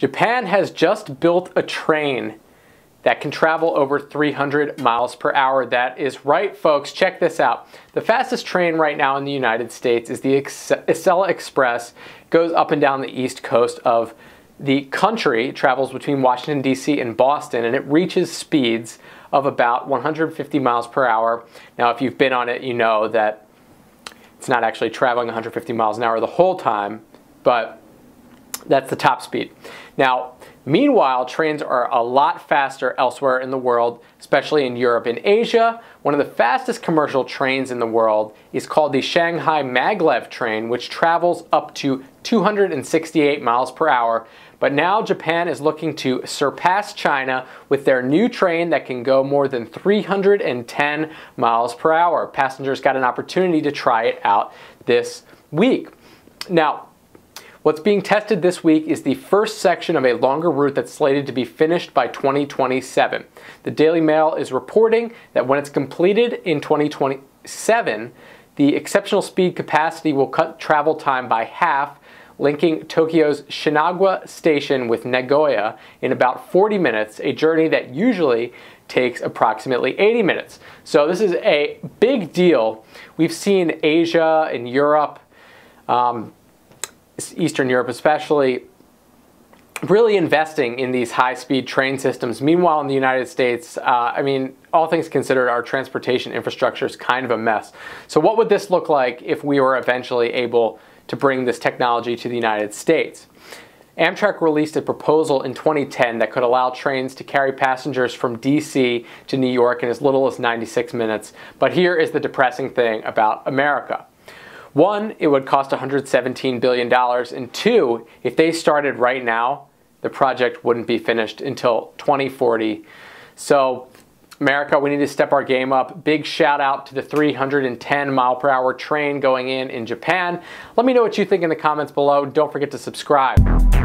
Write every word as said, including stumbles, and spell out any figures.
Japan has just built a train that can travel over three hundred miles per hour. That is right, folks. Check this out. The fastest train right now in the United States is the Acela Express. It goes up and down the east coast of the country. It travels between Washington, D C and Boston, and it reaches speeds of about one hundred fifty miles per hour. Now, if you've been on it, you know that it's not actually traveling one hundred fifty miles an hour the whole time, but that's the top speed. Now, meanwhile, trains are a lot faster elsewhere in the world, especially in Europe and Asia. One of the fastest commercial trains in the world is called the Shanghai Maglev Train, which travels up to two hundred sixty-eight miles per hour. But now Japan is looking to surpass China with their new train that can go more than three hundred ten miles per hour. Passengers got an opportunity to try it out this week. Now, what's being tested this week is the first section of a longer route that's slated to be finished by twenty twenty-seven. The Daily Mail is reporting that when it's completed in twenty twenty-seven, the exceptional speed capacity will cut travel time by half, linking Tokyo's Shinagawa Station with Nagoya in about forty minutes, a journey that usually takes approximately eighty minutes. So this is a big deal. We've seen Asia and Europe, um, Eastern Europe especially, really investing in these high-speed train systems. Meanwhile, in the United States, uh, I mean, all things considered, our transportation infrastructure is kind of a mess. So what would this look like if we were eventually able to bring this technology to the United States? Amtrak released a proposal in twenty ten that could allow trains to carry passengers from D C to New York in as little as ninety-six minutes. But here is the depressing thing about America. One, it would cost one hundred seventeen billion dollars, and two, if they started right now, the project wouldn't be finished until twenty forty. So, America, we need to step our game up. Big shout out to the three hundred ten mile per hour train going in in Japan. Let me know what you think in the comments below. Don't forget to subscribe.